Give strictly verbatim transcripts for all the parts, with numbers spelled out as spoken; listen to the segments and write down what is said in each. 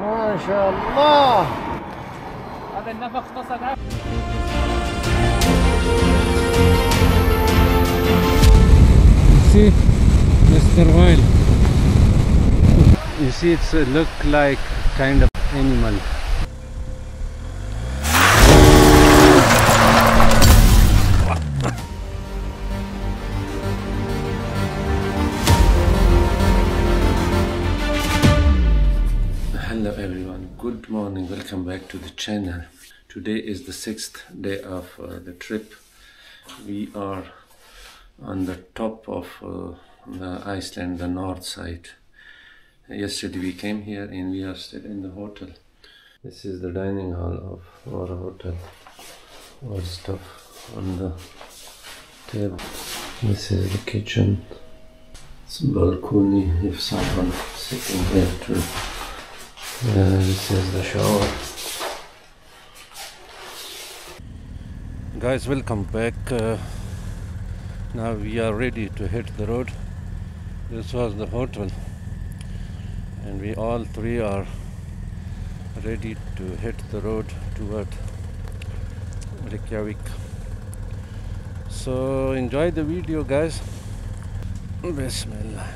ما شاء الله هذا النفق قصد عم. See, Mister Oil. You see, it's a look like kind of animal. Hello everyone, good morning, welcome back to the channel. Today is the sixth day of uh, the trip. We are on the top of uh, the Iceland, the north side. Yesterday we came here and we are still in the hotel. This is the dining hall of our hotel. Our stuff on the table. This is the kitchen. It's a balcony if someone sitting here too. Uh, this is the shower. Guys, welcome back. Uh, Now we are ready to hit the road. This was the hotel and we all three are ready to hit the road toward Reykjavik. So enjoy the video, guys. Bismillah.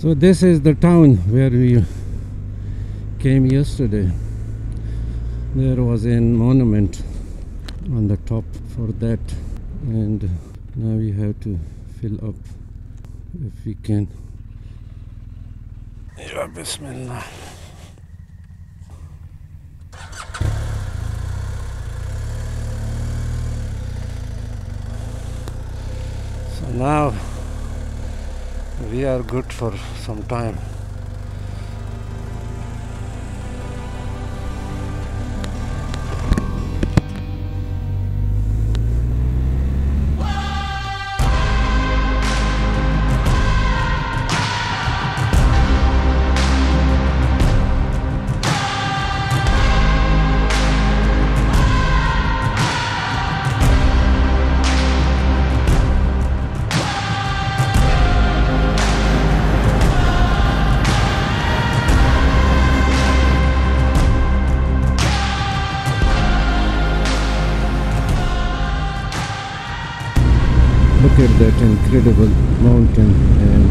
So this is the town where we came yesterday. There was a monument on the top for that, and now we have to fill up if we can. Ya Bismillah. So now we are good for some time. That incredible mountain, and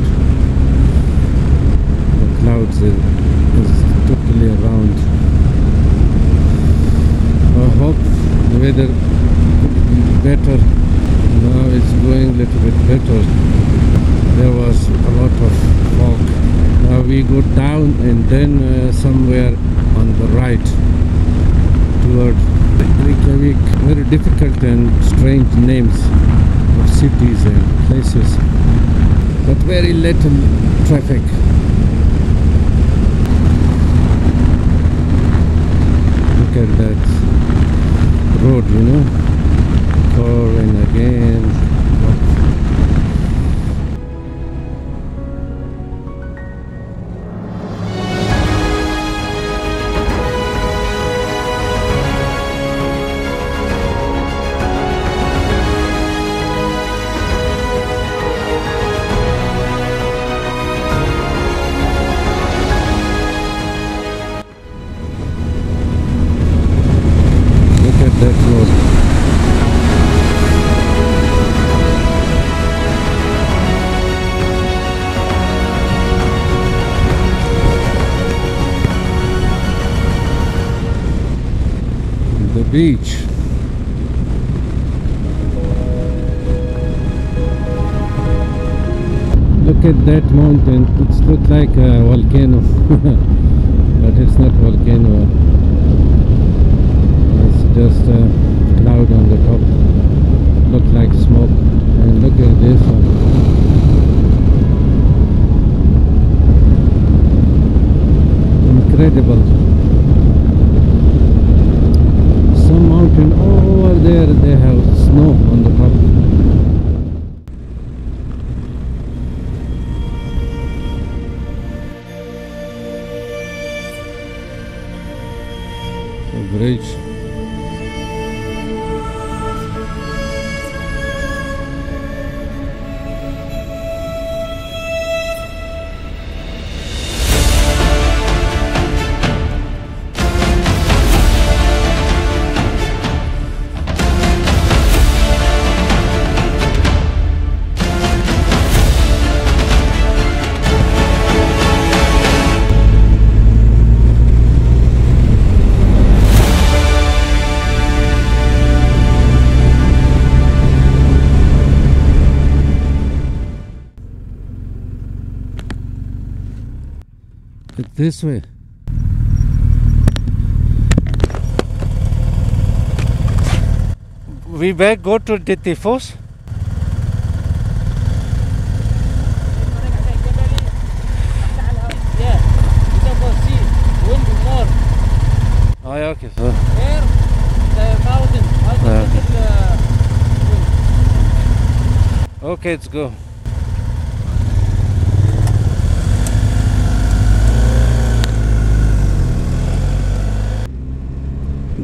the clouds is, is totally around. I hope the weather could be better. Now it's going a little bit better. There was a lot of fog. Now we go down and then uh, somewhere on the right toward Reykjavik. Very difficult and strange names. Cities and places, but very little traffic. Look at that road, you know, over and again. Beach. Look at that mountain. It looks like a volcano, but it's not volcano. It's just a cloud on the top. Look like smoke. And look at this one. Incredible. And over there they have snow on the top. The bridge. this way. We back go to Dettifoss. Oh, yeah, okay. So. Here, the mountain. Yeah. The okay, let's go.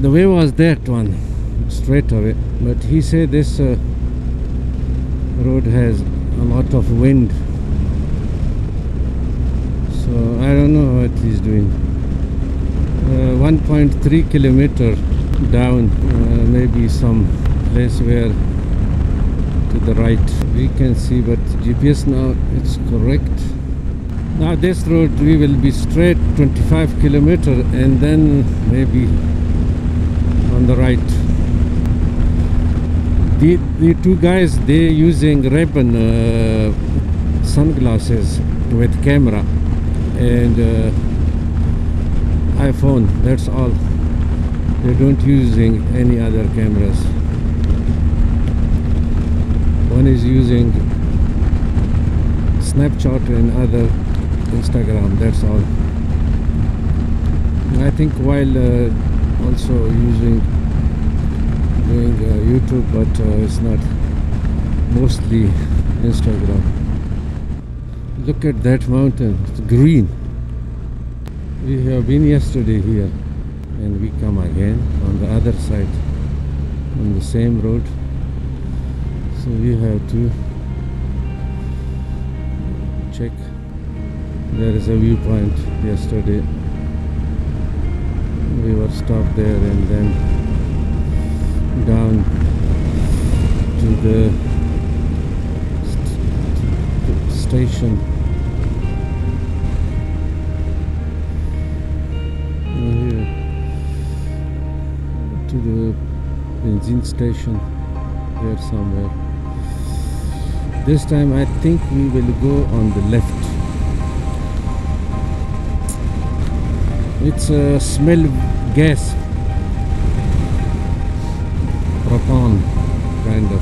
The way was that one, straight away. But he said this uh, road has a lot of wind. So I don't know what he's doing. Uh, one point three kilometer down, uh, maybe some place where to the right we can see, but G P S now it's correct. Now this road we will be straight twenty-five kilometer and then maybe on the right. The, the two guys, they using Ray-Ban uh, sunglasses with camera and uh, iPhone, that's all. They don't using any other cameras. One is using Snapchat and other Instagram, that's all. And I think while uh, also using doing uh, YouTube, but uh, it's not, mostly Instagram. Look at that mountain, it's green. We have been yesterday here and we come again on the other side on the same road, so we have to check. There is a viewpoint. Yesterday we were stopped there and then down to the st- station. The benzene station here somewhere. This time I think we will go on the left. It's a smell gas, proton kind of.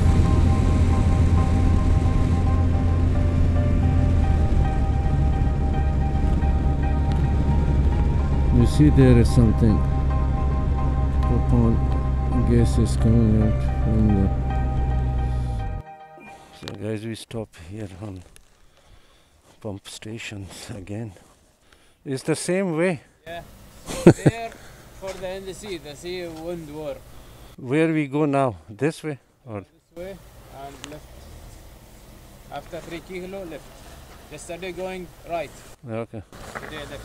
You see there is something. Proton gas is coming out from the... So guys, we stop here on pump stations again. It's the same way. Yeah, there for the end of the sea, the sea wind war. Where we go now? This way? Or? This way and left. After three kilo left. Yesterday going right. Okay. Today left.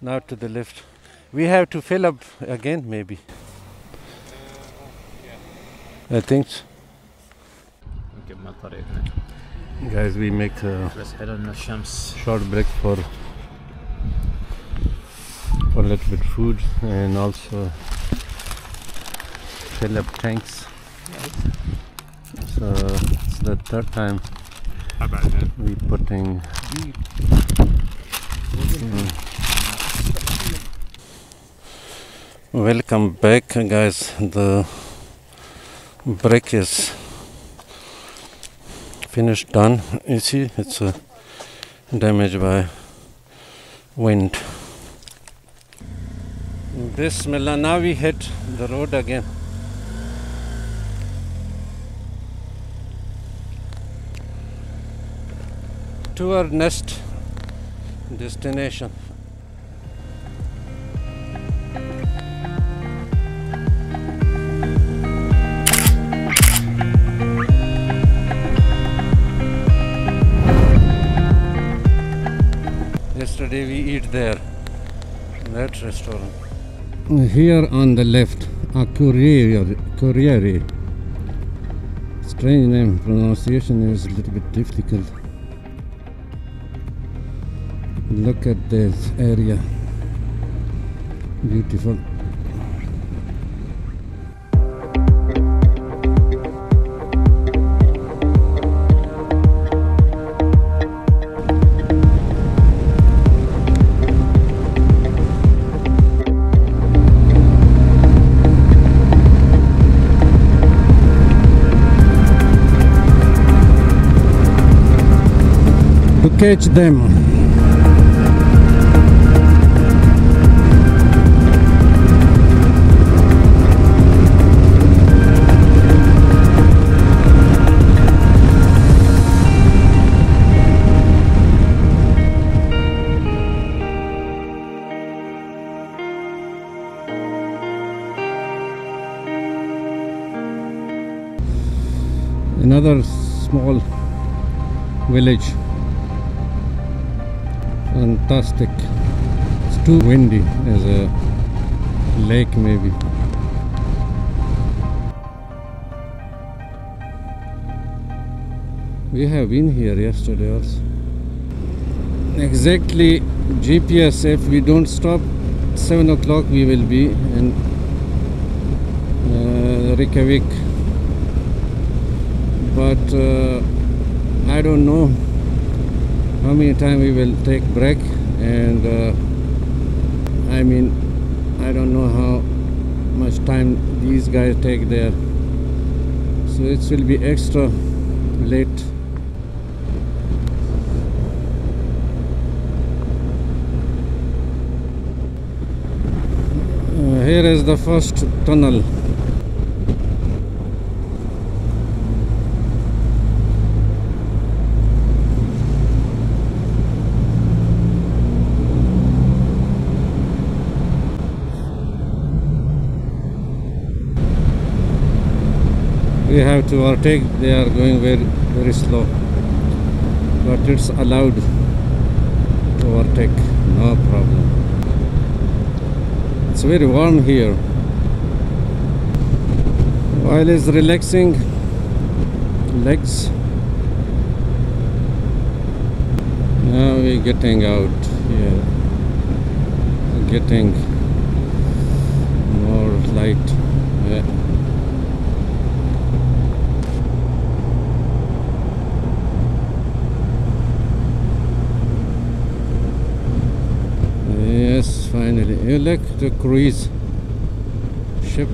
Now to the left. We have to fill up again, maybe. Uh, yeah. I think so. Guys, we make a short break for for a little bit food and also fill up tanks. So it's the third time we putting. Mm, Welcome back, guys. The break is finished, done. You see, it's uh, damaged by wind. This Melanavi hit the road again. To our next destination. Yesterday we eat there, in that restaurant. Here on the left, a Corriere. Strange name, pronunciation is a little bit difficult. Look at this area, beautiful. catch them. Another small village. Fantastic. It's too windy as a lake maybe. We have been here yesterday also. Exactly G P S, if we don't stop seven o'clock we will be in uh, Reykjavik. But uh, I don't know how many time we will take break, and uh, I mean, I don't know how much time these guys take there, so it will be extra late. Uh, here is the first tunnel. We have to overtake, they are going very very slow, but it's allowed to overtake, no problem. It's very warm here. While it's relaxing legs, now we're getting out here, getting more light. Yeah. Yes, finally. You like the cruise ship.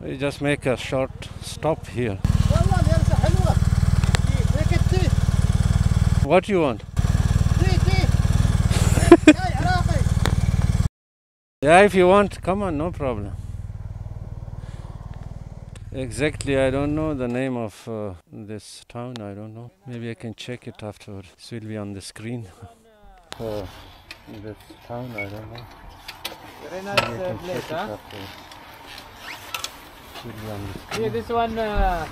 We just make a short stop here. What do you want? Yeah, if you want, come on, no problem. Exactly, I don't know the name of uh, this town, I don't know. Maybe I can check it afterward. It will be on the screen. For this town, I don't know. Very nice uh, place, huh? It will be on the screen. Yeah, this one. Uh,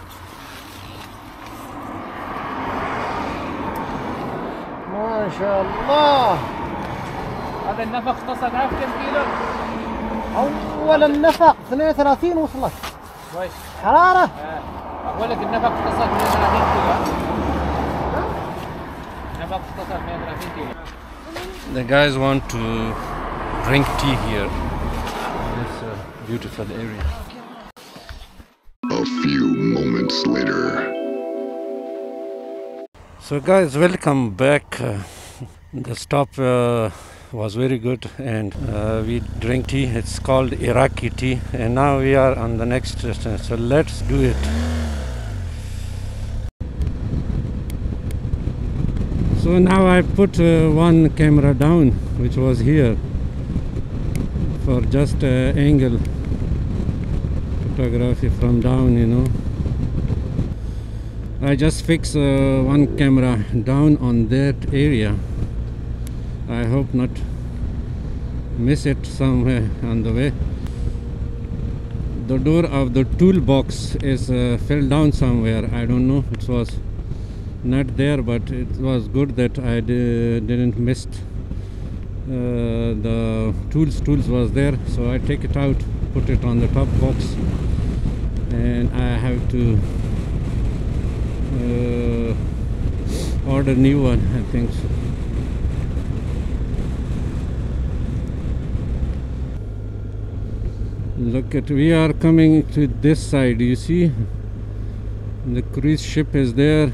ما شاء الله هذا النفق اقتصد عارف كم كيلو؟ أول النفق اثنين وثلاثين وصلت. كويس. حرارة؟ أقول لك النفق اقتصد اثنين وثلاثين كيلو. النفق اقتصد اثنين وثلاثين كيلو. The guys want to drink tea here. It's a beautiful area. A few moments later. So guys, welcome back. Uh, the stop uh, was very good, and uh, we drink tea. It's called Iraqi tea, and now we are on the next station. So let's do it. So now I put uh, one camera down, which was here, for just uh, angle photography from down, you know. I just fix uh, one camera down on that area. I hope not miss it somewhere on the way. The door of the toolbox is uh, fell down somewhere. I don't know. It was not there, but it was good that I didn't miss uh, the tools. Tools was there, so I take it out, put it on the top box, and I have to. Uh, order new one, I think so. Look at, we are coming to this side, you see the cruise ship is there,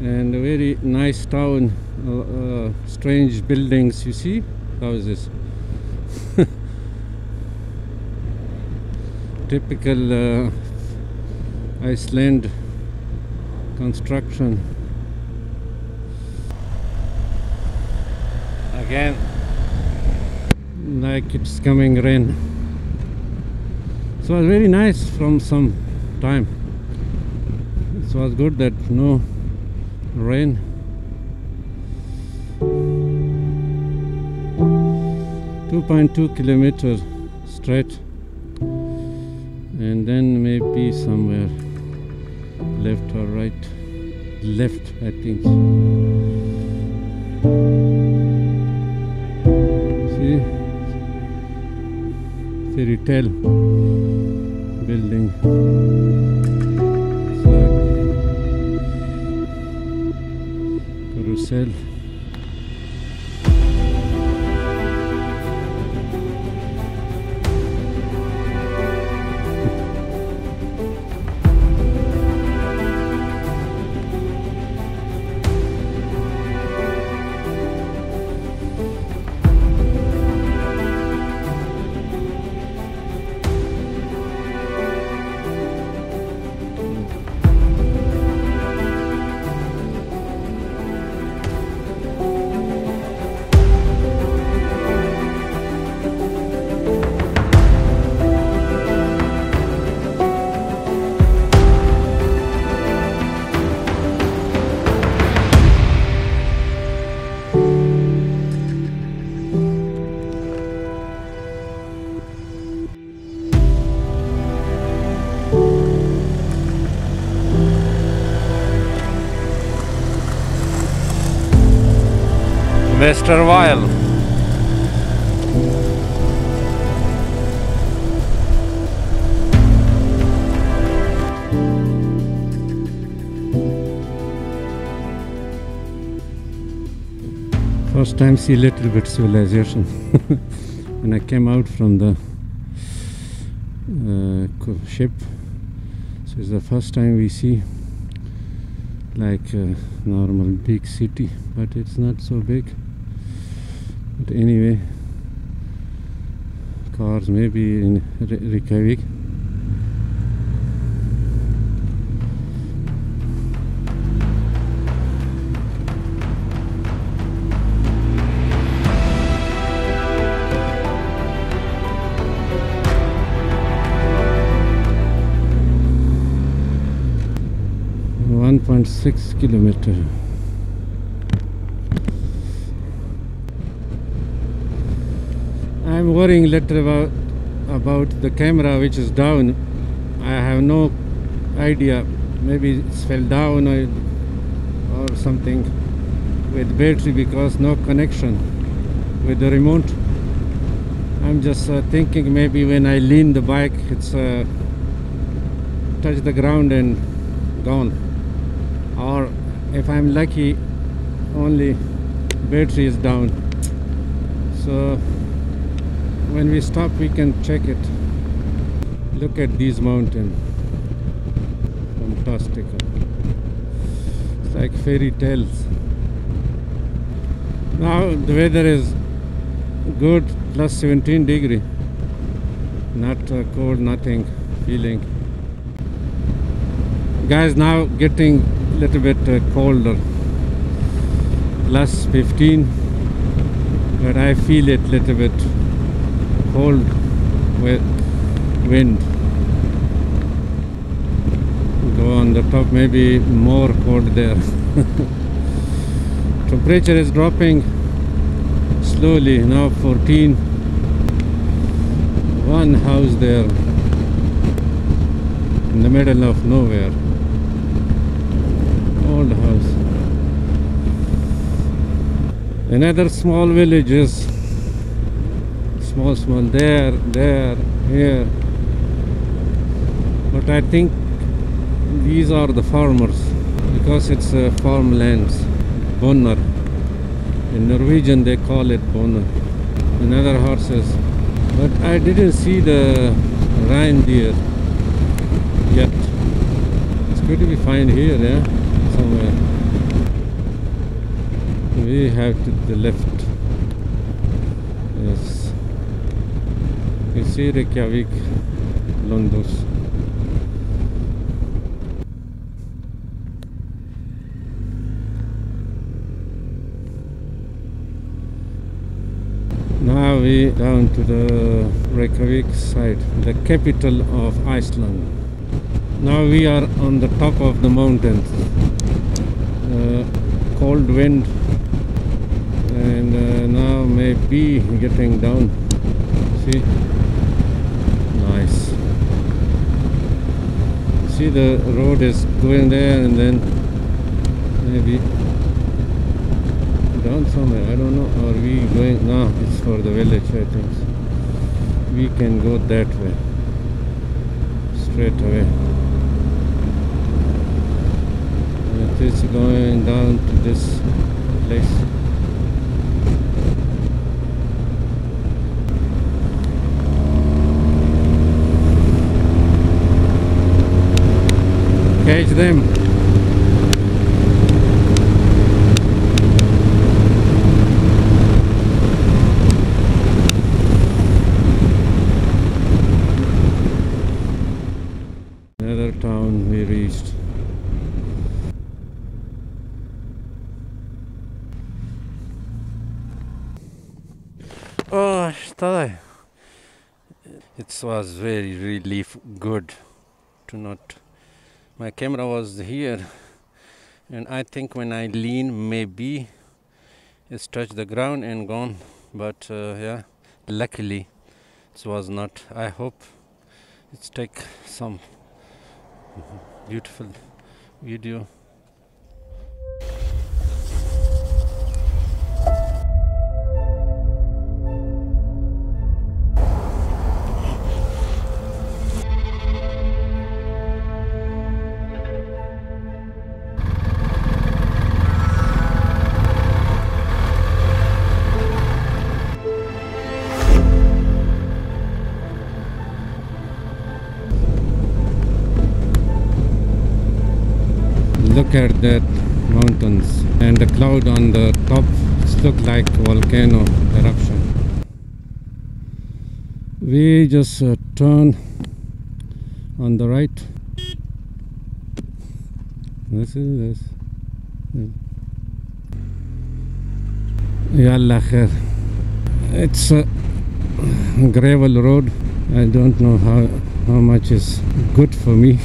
and a very nice town, uh, uh, strange buildings, you see. How is this? Typical uh, Iceland construction. Again, like it's coming rain. So it was very nice from some time. It was good that no rain. two point two kilometers straight. And then maybe somewhere left or right. Left, I think. See? Fairy tale building. So, carousel. Westerweil. First time see little bit civilization when I came out from the uh, ship. So it's the first time we see like a normal big city, but it's not so big. But anyway, cars maybe in Reykjavik. one point six kilometers. I'm worrying later about about the camera which is down. I have no idea, maybe it fell down or, or something with battery, because no connection with the remote. I'm just uh, thinking maybe when I lean the bike it's uh, touch the ground and gone, or if I'm lucky only battery is down. So when we stop we can check it. Look at these mountains, fantastic, it's like fairy tales. Now the weather is good, plus seventeen degree, not uh, cold, nothing feeling. Guys, now getting a little bit uh, colder, plus fifteen, but I feel it little bit cold with wind. Go on the top, maybe more cold there. Temperature is dropping slowly now, fourteen. One house there in the middle of nowhere, old house. Another small village is small, small, there, there, here. But I think these are the farmers, because it's uh, farmlands, bonner. In Norwegian they call it bonner. Another horses, But I didn't see the reindeer yet. It's going to be fine here, yeah? Somewhere. We have to the left. Yes. You see Reykjavik along those. Now we down to the Reykjavik side, the capital of Iceland. Now we are on the top of the mountains. Uh, cold wind, and uh, now maybe getting down. See, nice. See, the road is going there, and then maybe down somewhere, I don't know. Are we going? No, it's for the village, I think. We can go that way, straight away. It is going down to this place. Catch them. Oh, it was very really good to not. My camera was here, and I think when I lean, maybe it's touched the ground and gone. But uh, yeah, luckily it was not. I hope it's take some beautiful video. Look at that mountains, and the cloud on the top, it looks like volcano eruption. We just uh, turn on the right. This is this. Yalla khair. It's a gravel road. I don't know how how much is good for me.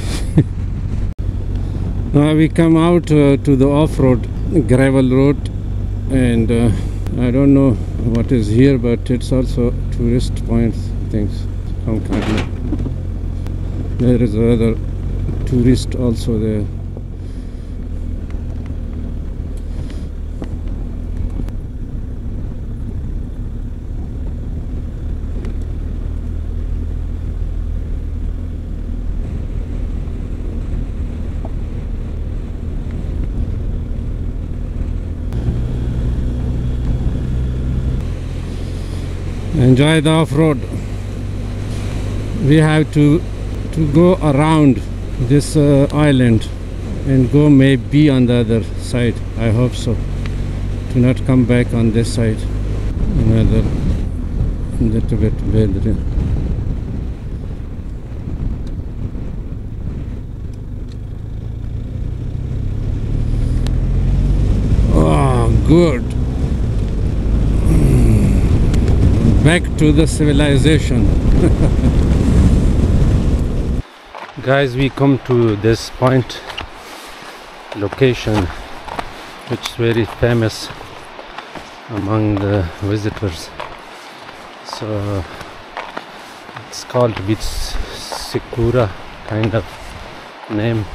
Now we come out uh, to the off-road gravel road, and uh, I don't know what is here, but it's also tourist points things. Some kind of. There is another tourist also there. Enjoy the off-road. We have to to go around this uh, island and go maybe on the other side. I hope so. To not come back on this side. Another little bit better. Oh, good. Back to the civilization. Guys, we come to this point location, which is very famous among the visitors. So it's called Vitsikura, kind of name,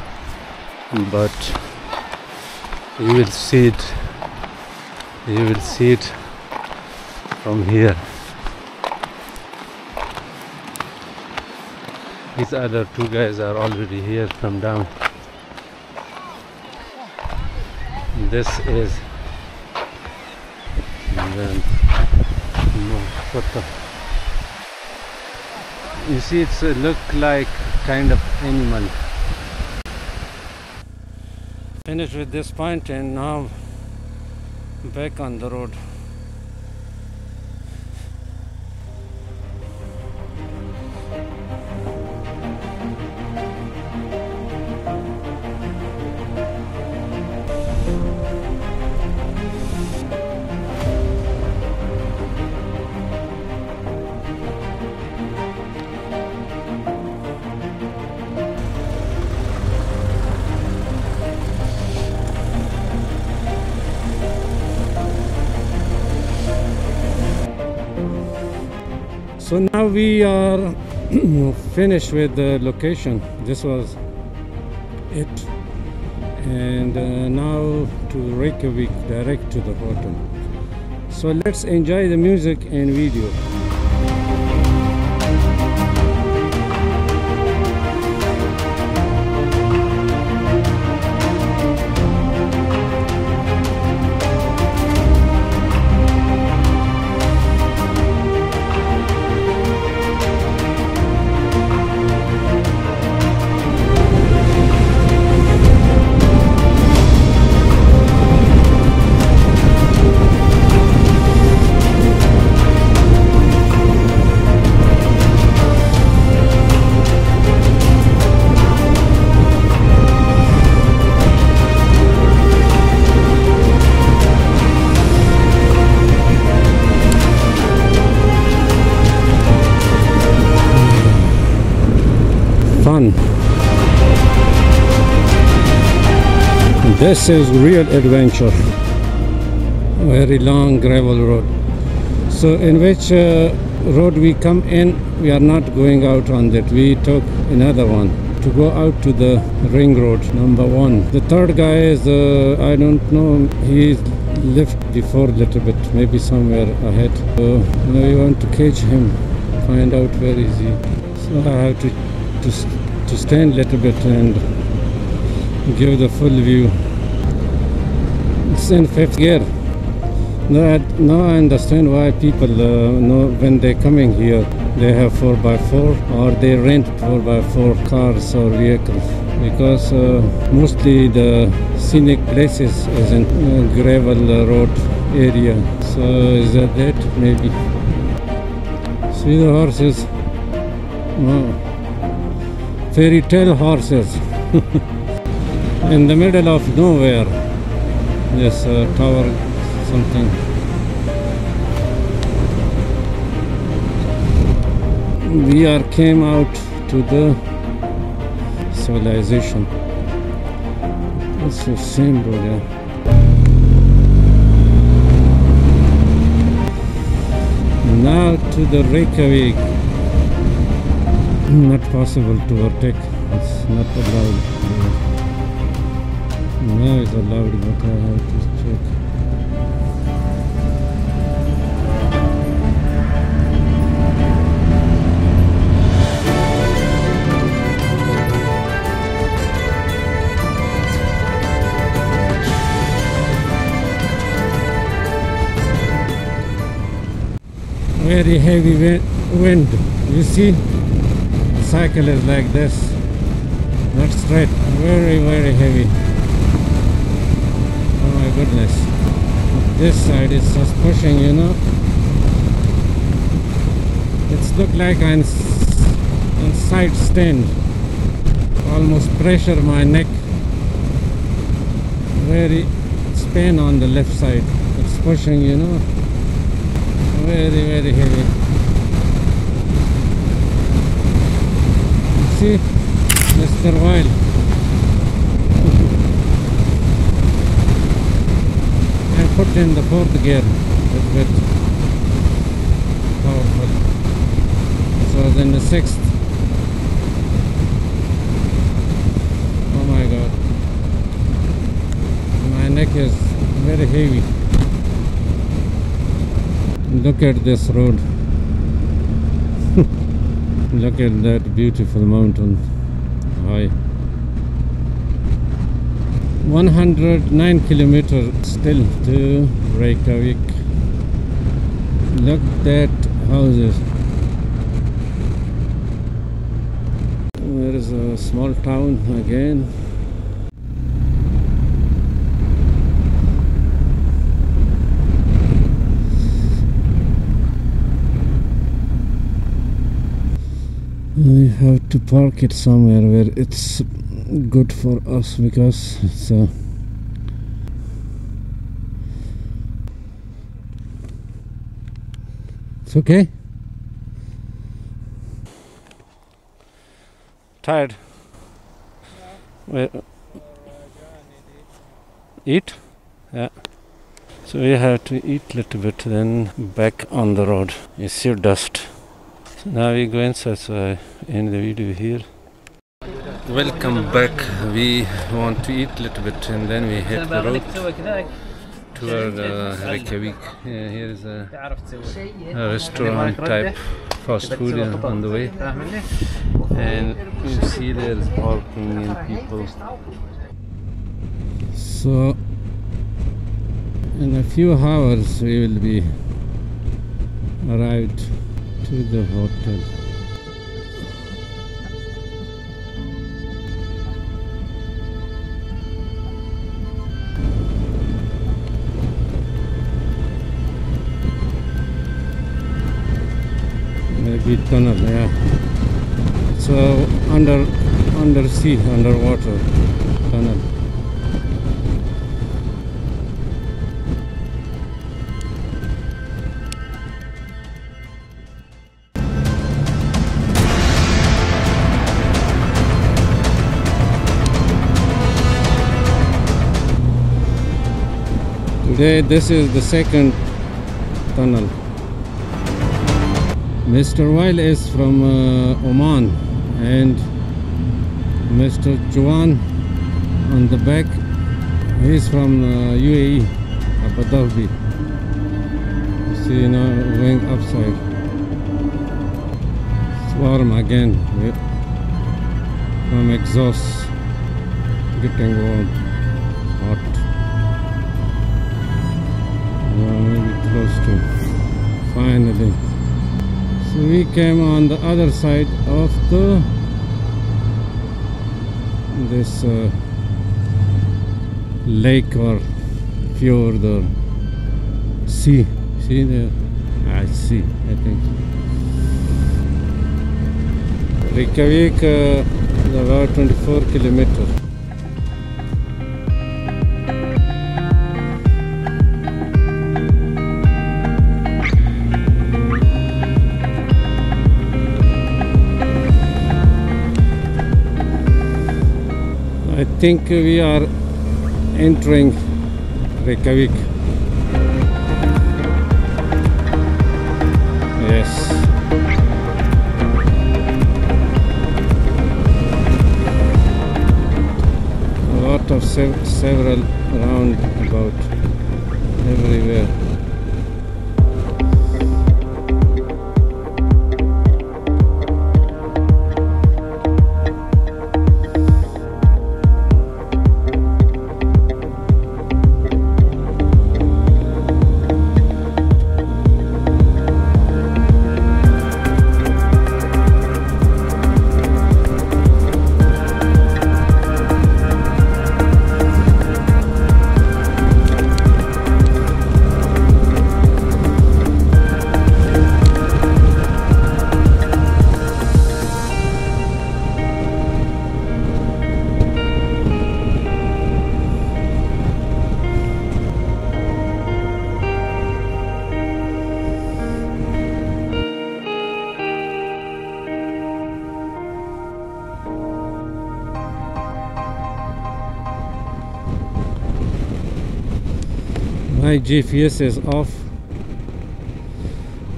but you will see it you will see it from here. These other two guys are already here from down. This is and then, no, what the You see, it's a look like kind of animal. Finished with this point and now back on the road. So now we are finished with the location. This was it, and uh, now to Reykjavik, direct to the bottom. So let's enjoy the music and video. This is real adventure, very long gravel road. So in which uh, road we come in, we are not going out on that. We took another one to go out to the ring road number one. The third guy is, uh, I don't know, he left before a little bit, maybe somewhere ahead. So now you want to catch him, find out where is he. So I have to, to, to stand a little bit and give the full view. It's in fifth gear. Now I, now I understand why people uh, know when they're coming here, they have four by four or they rent four by four cars or vehicles, because uh, mostly the scenic places is in uh, gravel road area. So is that that? Maybe. See the horses? Wow. Fairy tale horses. In the middle of nowhere, this uh, tower something. We are came out to the civilization. It's the same road, yeah. Now to the Reykjavik. Not possible to overtake. It's not allowed. No, it's allowed, but I have to check. Very heavy wind. You see, the cycle is like this. Not straight. Very, very heavy. Goodness, this side is just pushing, you know. It's look like I'm on side stand, almost pressure my neck. Very span on the left side, it's pushing, you know, very very heavy. See, Mister Wild. Put in the fourth gear, it's a bit powerful. So then the sixth. Oh my god. My neck is very heavy. Look at this road. Look at that beautiful mountain. Hi. one hundred nine kilometers still to Reykjavik. Look at houses. is a small town again. We have to park it somewhere where it's good for us, because it's a It's okay. Tired? Yeah. Eat? Yeah. So we have to eat a little bit, then back on the road. It's still dust. So now we go inside, so I end the video here. Welcome back. We want to eat a little bit and then we hit the road toward uh, Reykjavik. Yeah, here is a, a restaurant type fast food uh, on the way, and you see there's parking and people. So in a few hours we will be arrived to the hotel. Tunnel, yeah. So under under sea, underwater tunnel. Today this is the second tunnel. Mister Weil is from uh, Oman, and Mister Juan on the back, he's from uh, U A E, Abu Dhabi. See, you know, going upside. It's warm again, yeah. From exhaust, getting warm, hot. Well, maybe close to, finally. So we came on the other side of the this uh, lake or fjord or sea. See the I see I think Reykjavik uh, is about twenty-four kilometers. I think we are entering Reykjavik. Yes. A lot of sev several roundabout everywhere. My G P S is off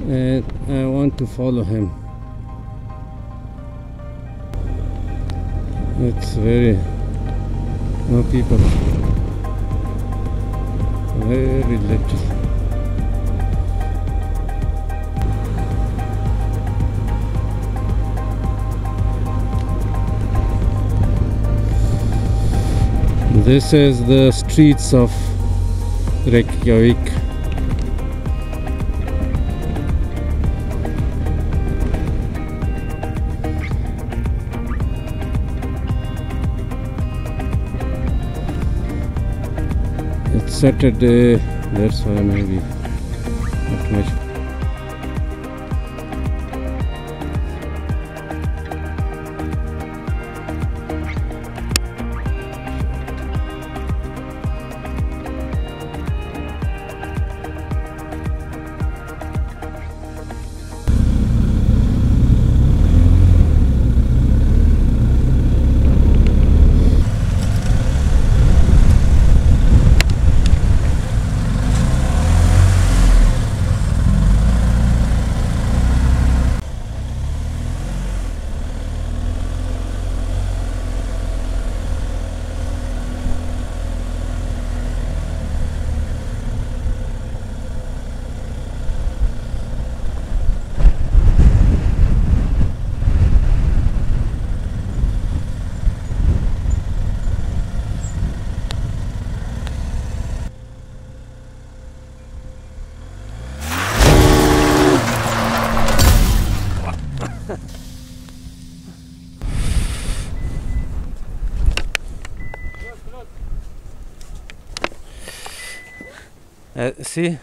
and I want to follow him. It's very no people, very little. This is the streets of Reykjavik. Saturday, that's why maybe not much. Uh, see,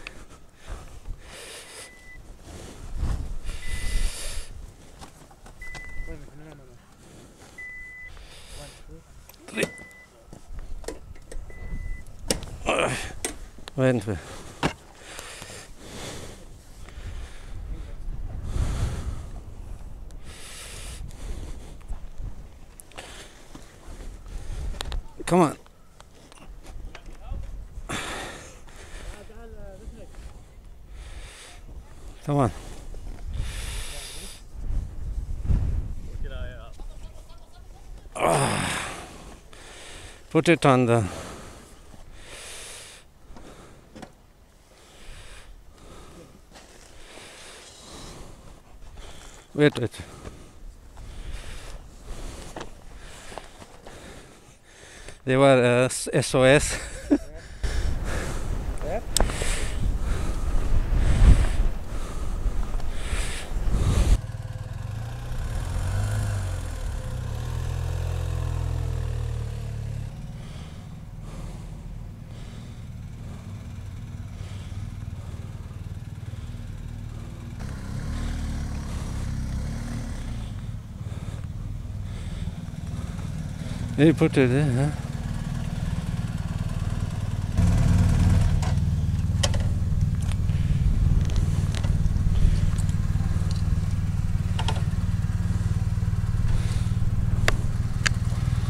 three. Uh, went with. Come on. Come on. Put it on the... Wait it. They were uh, S O S. They put it in, huh?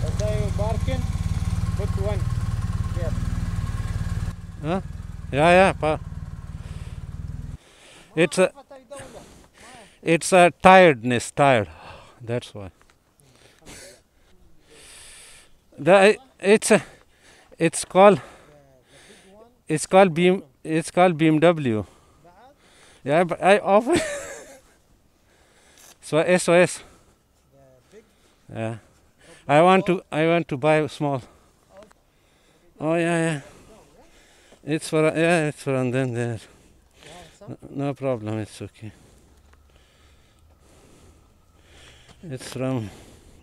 Are you barking? Put one here. Huh? Yeah, yeah, pa. It's a, it's a tiredness, tired. That's why. The, it's a, it's called it's called beam it's called B M W. Yeah, but I often so S O S. Yeah, I want to I want to buy small. Oh yeah, yeah. It's for yeah it's for and then there. No, no problem. It's okay. It's from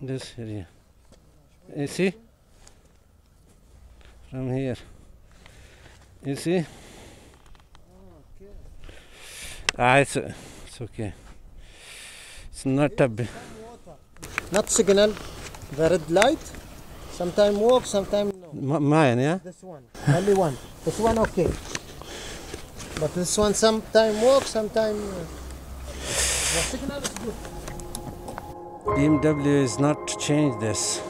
this area. You see. From here, you see? Oh, okay. Ah, it's, uh, it's okay. It's not a bit. Not signal, the red light. Sometimes walk, sometimes no. M mine, yeah? This one, only one. This one, okay. But this one, sometimes walk, sometimes. Uh, the signal is good. B M W is not to change this.